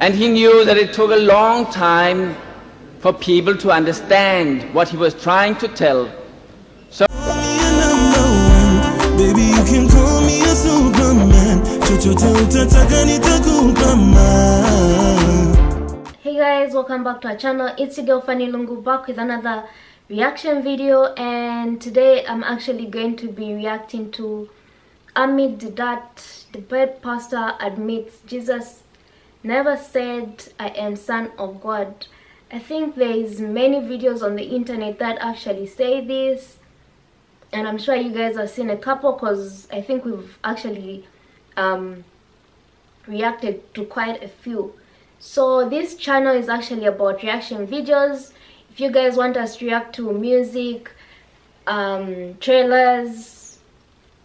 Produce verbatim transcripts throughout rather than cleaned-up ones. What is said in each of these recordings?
And he knew that it took a long time for people to understand what he was trying to tell. So hey guys, welcome back to our channel. It's your girl Fanny Lungu, back with another reaction video, and today I'm actually going to be reacting to Ahmed Deedat, the bad pastor, admits Jesus never said I am son of God. I think there is many videos on the internet that actually say this, and I'm sure you guys have seen a couple, because I think we've actually um, reacted to quite a few. So this channel is actually about reaction videos. If you guys want us to react to music, um, trailers,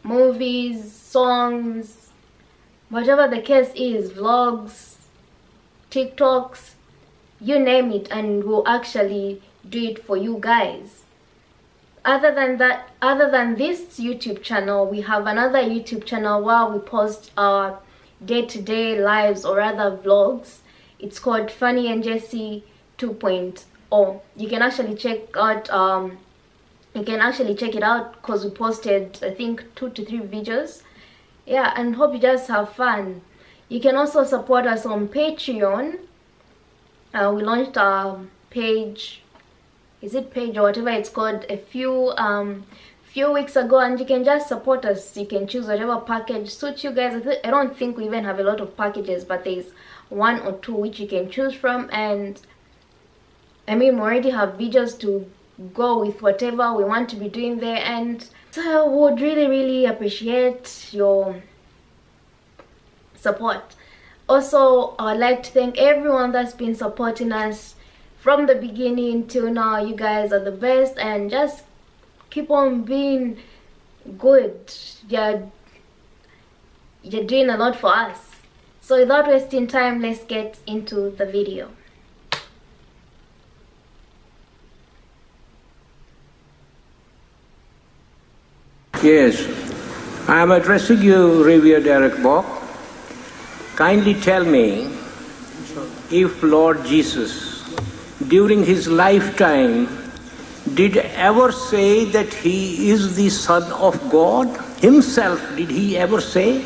movies, songs, whatever the case is, vlogs, TikToks, you name it, and we'll actually do it for you guys. Other than that, other than this YouTube channel, we have another YouTube channel where we post our day-to-day lives, or rather vlogs. It's called Funny and Jessy two point oh. Oh, you can actually check out um you can actually check it out, because we posted I think two to three videos. Yeah, and hope you just have fun. You can also support us on Patreon. Uh, we launched our page, is it page or whatever it's called, a few um few weeks ago, and you can just support us. You can choose whatever package suits you guys. I, th I don't think we even have a lot of packages, but there's one or two which you can choose from, and I mean, we already have videos to go with whatever we want to be doing there, and so we would really, really appreciate your support. Also, I'd like to thank everyone that's been supporting us from the beginning till now. You guys are the best, and just keep on being good. You're, you're doing a lot for us. So without wasting time, let's get into the video. Yes, I am addressing you, Reverend Derek Bok. Kindly tell me if Lord Jesus, during his lifetime, did ever say that he is the Son of God? Himself, did he ever say?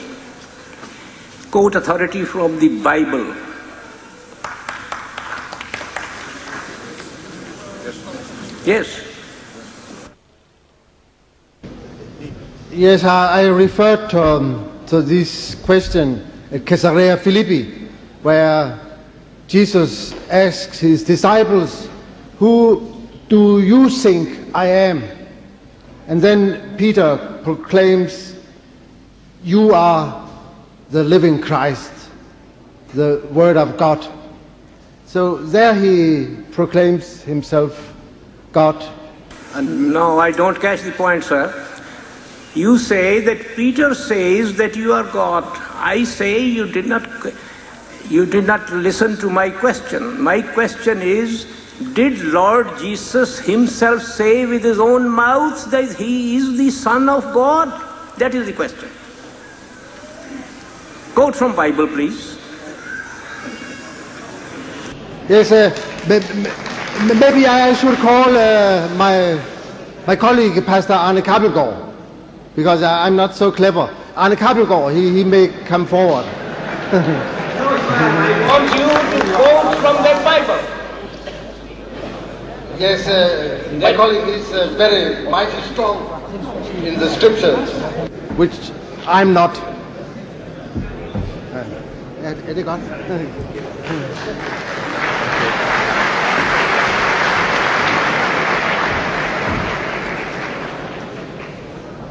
Quote authority from the Bible. Yes. Yes, I, I referred to, um, to this question at Caesarea Philippi, where Jesus asks his disciples, "Who do you think I am?" And then Peter proclaims, "You are the living Christ, the Word of God." So there he proclaims himself God. And no, I don't catch the point, sir. You say that Peter says that you are God. I say you did not, you did not listen to my question. My question is, did Lord Jesus himself say with his own mouth that he is the Son of God? That is the question. Quote from Bible, please. Yes, uh, maybe I should call uh, my, my colleague, Pastor Anne Kabelgau, because I'm not so clever. Anne Kabelgau, he, he may come forward. I want you to quote from that Bible. Yes, uh, my colleague is uh, very mighty strong in the scriptures, which I'm not.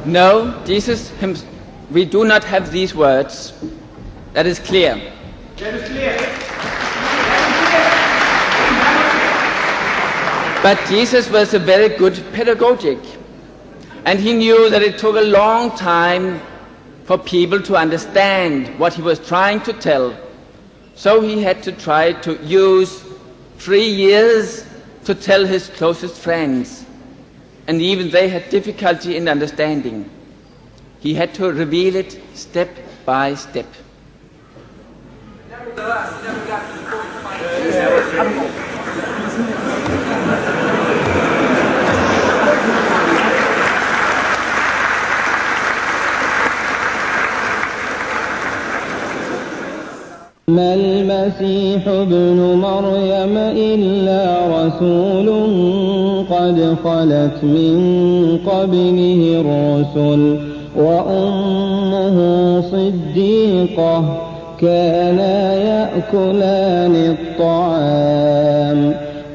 No, Jesus himself, we do not have these words. That is clear. That is clear. But Jesus was a very good pedagogic, and he knew that it took a long time for people to understand what he was trying to tell. So he had to try to use three years to tell his closest friends. And even they had difficulty in understanding. He had to reveal it step by step. Nevertheless, nevertheless. ما المسيح ابن مريم إلا رسول قد خلت من قبله الرسل وأمه صديقة كانا يأكلان الطعام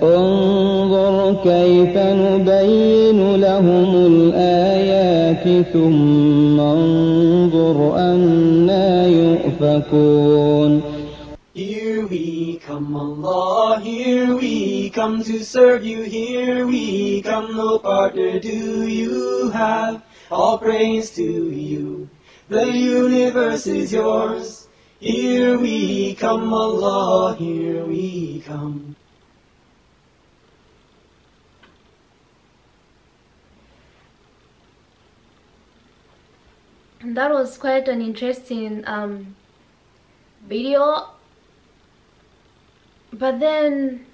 انظر كيف نبين لهم الآيات ثم انظر أنا يؤفكون. Here we come, Allah, here we come to serve you, here we come, no partner do you have, all praise to you, the universe is yours. Here we come, Allah, here we come. And that was quite an interesting um, video. But then,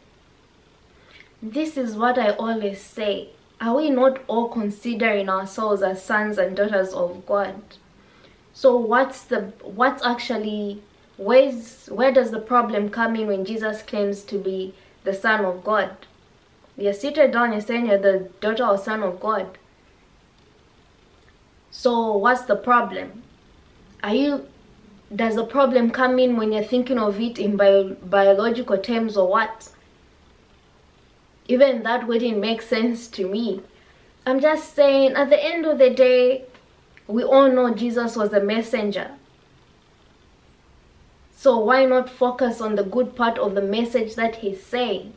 this is what I always say. Are we not all considering ourselves as sons and daughters of God? So what's the, what's actually, where's, where does the problem come in when Jesus claims to be the Son of God? You're seated down, you're saying you're the daughter or son of God. So what's the problem? Are you... Does the problem come in when you're thinking of it in bio biological terms or what? Even that wouldn't make sense to me. I'm just saying, at the end of the day, we all know Jesus was a messenger. So why not focus on the good part of the message that he's saying?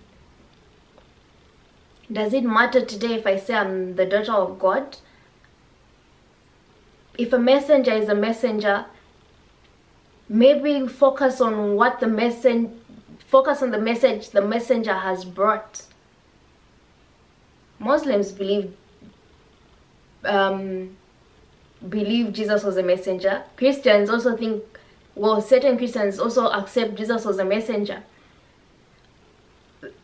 Does it matter today if I say I'm the daughter of God? If a messenger is a messenger, maybe focus on what the message, focus on the message the messenger has brought. Muslims believe um, believe Jesus was a messenger. Christians also think, well, certain Christians also accept Jesus was a messenger.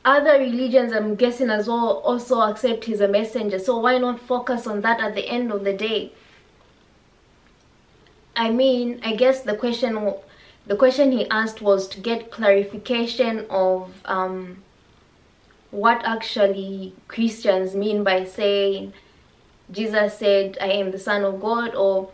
Other religions, I'm guessing as well, also accept he's a messenger. So why not focus on that at the end of the day? I mean, I guess the question, the question he asked was to get clarification of um, what actually Christians mean by saying Jesus said, I am the Son of God, or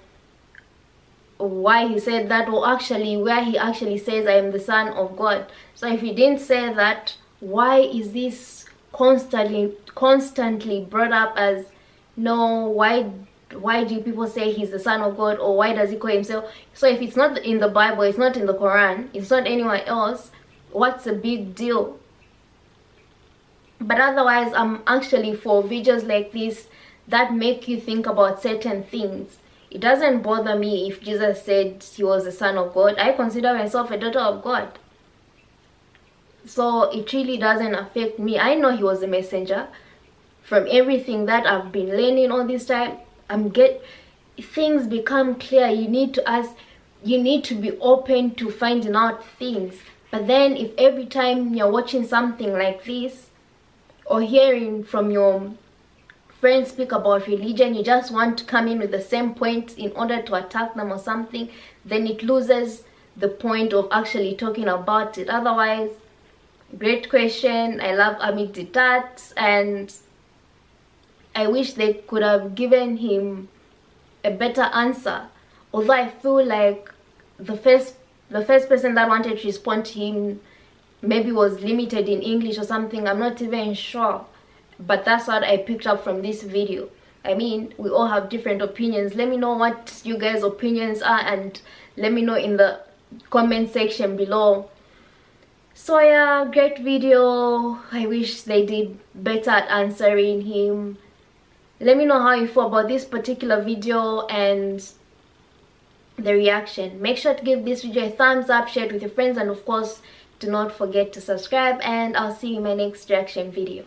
why he said that, or actually where he actually says, I am the Son of God. So if he didn't say that, why is this constantly, constantly brought up as, no, why why do people say he's the Son of God, or why does he call himself? So if it's not in the Bible, it's not in the Quran, it's not anywhere else, what's the big deal? But otherwise, I'm actually for videos like this that make you think about certain things. It doesn't bother me if Jesus said he was the Son of God. I consider myself a daughter of God. So it really doesn't affect me. I know he was a messenger. From everything that I've been learning all this time, I'm get things become clear. You need to ask, you need to be open to finding out things. But then if every time you're watching something like this or hearing from your friends speak about religion, you just want to come in with the same point in order to attack them or something, then it loses the point of actually talking about it. Otherwise, great question. I love Ahmed Deedat, and I wish they could have given him a better answer. Although I feel like the first the first person that wanted to respond to him maybe was limited in English or something. I'm not even sure. But that's what I picked up from this video. I mean, we all have different opinions. Let me know what you guys' opinions are, and let me know in the comment section below. So yeah, great video. I wish they did better at answering him. Let me know how you feel about this particular video and the reaction. Make sure to give this video a thumbs up, share it with your friends, and of course, do not forget to subscribe, and I'll see you in my next reaction video.